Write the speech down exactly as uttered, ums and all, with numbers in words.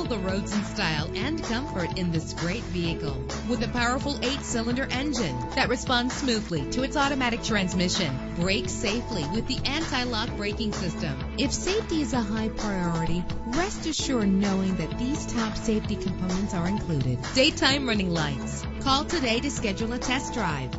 Travel the roads in style and comfort in this great vehicle with a powerful eight-cylinder engine that responds smoothly to its automatic transmission. Brake safely with the anti-lock braking system. If safety is a high priority, rest assured knowing that these top safety components are included. Daytime running lights. Call today to schedule a test drive.